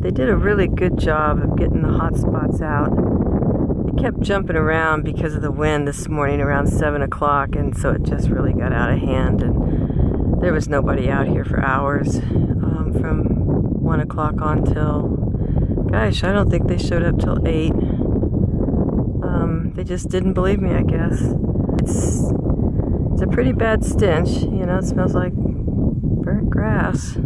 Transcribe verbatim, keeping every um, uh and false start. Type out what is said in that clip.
They did a really good job of getting the hot spots out. It kept jumping around because of the wind this morning around seven o'clock, and so it just really got out of hand, and there was nobody out here for hours um, from one o'clock on till, gosh, I don't think they showed up till eight. Um, they just didn't believe me, I guess. It's, it's a pretty bad stench, you know, it smells like burnt grass.